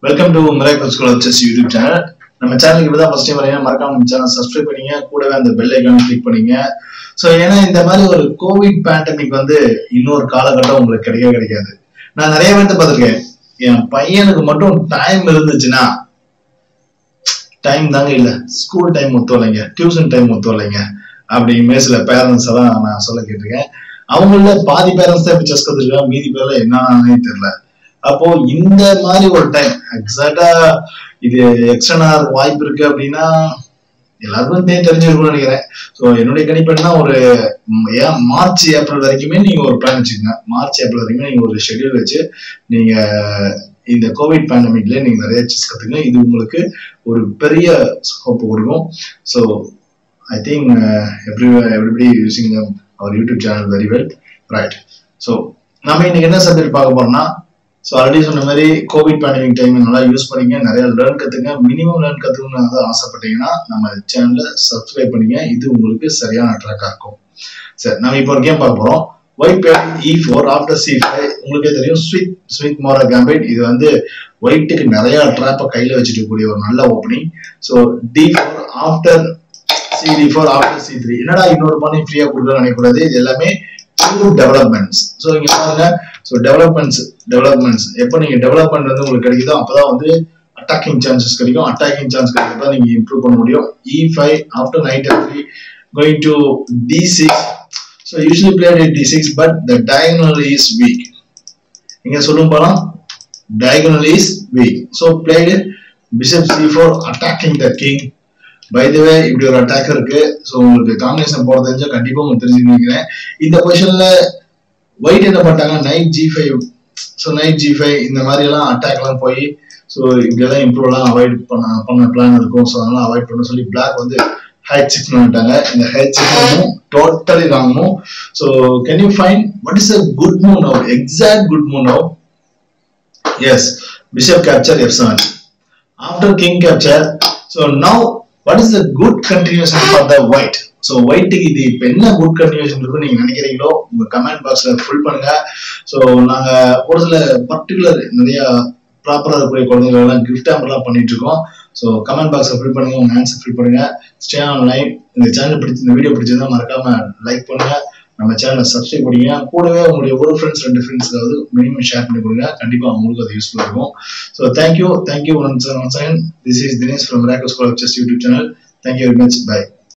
Welcome to Miracle School of Chess YouTube channel. நம்ம சேனலுக்கு இப்பதான் ஃபர்ஸ்ட் டைம் வரீங்க, மறக்காம நம்ம சேனல் சப்ஸ்கிரைப் பண்ணீங்க, கூடவே அந்த பெல் ஐகானை கிளிக் பண்ணீங்க. சோ ஏன்னா இந்த மாதிரி ஒரு கோவிட் பேண்டமிக் வந்து இன்னொரு காலகட்டம் உங்களுக்கு கிடைக்காது. நான் நிறைய பேர் பார்த்திருக்கேன், என் பையனுக்கு மட்டும் டைம் இருந்துச்சுன்னா டைம் தாங்க இல்ல, ஸ்கூல் டைம் ஒத்துழைங்க, டியூஷன் டைம் ஒத்துழைங்க அப்படிங்குமே சில பேரண்ட்ஸ் தான் நான் சொல்ல கேட்டிருக்கேன். அவங்கள பாதி பேரண்ட்ஸ் தான் இப்போ செஸ் கத்துருக்காங்க, மீதி பேர்ல என்னன்னு தெரியல. அப்போ இந்த மாதிரி ஒரு டைம் எக்ஸாக்டா இது எக்ஸ்டர்னா வாய்ப்பு இருக்கு அப்படின்னா எல்லாருக்கும் தெரிஞ்சிருக்கும்னு நினைக்கிறேன். ஸோ என்னுடைய கணிப்பெண்ணா ஒரு மார்ச் ஏப்ரல் வரைக்குமே நீங்க ஒரு பிளான் வச்சுக்கோங்க. மார்ச் ஏப்ரல் வரைக்குமே நீங்க ஒரு ஷெட்யூல் வச்சு நீங்க இந்த கோவிட் பேண்டமிக்ல நீங்க நிறைய செஸ் கத்துக்கங்க. இது உங்களுக்கு ஒரு பெரிய ஸ்கோப் கொடுக்கும். So I think everybody using our YouTube channel very well right. So நம்ம இன்னைக்கு என்ன சப்ஜெக்ட் பார்க்க போறோம்னா, ஸோ ஆல்ரெடி சொன்ன மாதிரி கோவிட் பேண்டமிக் டைம் நல்லா யூஸ் பண்ணிங்க, நிறைய லேர்ன் கற்றுங்க. மினிமம் லேர்ன் கற்றுக்கணும்னு ஆசைப்பட்டீங்கன்னா நம்ம சேனலில் சப்ஸ்கிரைப் பண்ணிங்க, இது உங்களுக்கு சரியான ட்ராக்காக இருக்கும். சரி, நம்ம இப்போ ஒரு கேம் பார்க்க போகிறோம். White played E4 after C5. உங்களுக்கே தெரியும் ஸ்வீட் மோரா கேம்பேட். இது வந்து ஒயிட்டுக்கு நிறைய ட்ராப்பை கையில் வச்சுட்டு கூடிய ஒரு நல்ல opening. So D4 after CD4 after C3. என்னடா இன்னொரு மாதிரி ஃப்ரீயாக கொடுக்கணும்னு நினைக்கூடாது. இது எல்லாமே டெவலப்மெண்ட்ஸ். ஸோ இங்கே பாருங்க, ஸோ டெவலப்மெண்ட்ஸ் எப்போ நீங்கள் டெவலப்மெண்ட் வந்து உங்களுக்கு கிடைக்குதோ அப்போதான் வந்து அட்டாக்கிங் சான்சஸ் கிடைக்கும். அட்டாக்கிங் சான்ஸ் கிடைக்கிறதா நீங்கள் இம்ப்ரூவ் பண்ண முடியும். E5 after knight F3 going to D6. So usually played it D6 but the diagonal is weak. இங்கே சொல்லும் போலாம் diagonal is weak. So played bishop C4 attacking the king. By the way இப்படி ஒரு attack இருக்கு. So உங்களுக்கு combination போட தெரிஞ்சா கண்டிப்பா உங்களுக்கு தெரிஞ்சு நினைக்கிறேன். இந்த பொசிஷன்ல ஒயிட் என்ன பண்ணிட்டாங்க, night G5. So night G5 இந்த மாதிரி எல்லாம் அட்டாக் எல்லாம் போய் ஸோ இப்படியெல்லாம் இம்ப்ரூவ் எல்லாம் அவாய்ட் பண்ண பிளான் இருக்கும். ஸோ அதெல்லாம் அவாய்ட் பண்ண சொல்லி பிளாக் வந்து ஹைட் சிக்ஸ் பண்ணிட்டாங்க. இந்த ஹைட் சிக்ஸும் டோட்டலி வாங்கணும். So can you find what is a good move now, exact good move now? Yes, bishop capture F7 after king capture. So now what is the good continuation for the white? So white க்கு இது இப்ப என்ன good continuation இருக்குன்னு நீங்க நினைக்கிறீங்களோ உங்க comment பாக்ஸ்ல fill பண்ணுங்க. ஸோ நாங்க ஒரு சில பர்டிகுலர் நிறைய ப்ராப்பரா இருக்கிற குழந்தைகள் எல்லாம் கிஃப்ட் ஆம்பர்லாம் பண்ணிட்டு இருக்கோம். ஸோ கமெண்ட் பாக்ஸ்ல ஃபில் பண்ணுங்க, உங்க ஆன்சர் ஃபில் பண்ணுங்க. Stay online. இந்த சேனல் பிடிச்ச, இந்த வீடியோ பிடிச்சதுன்னா மறக்காம லைக் பண்ணுங்க, நம்ம சேனலை சப்ஸ்கிரைப் பண்ணிங்க, கூடவே உங்களுடைய ஒரு ஃப்ரெண்ட்ஸ் ரெண்டு ஃப்ரெண்ட்ஸ்க்காவது மினிமம் ஷேர் பண்ணி கொடுங்க, கண்டிப்பாக அவங்களுக்கு அது யூஸ்ஃபுல்லாக இருக்கும். So thank you once again. This is Dinesh from Miracle School of Chess YouTube channel. Thank you very much, by.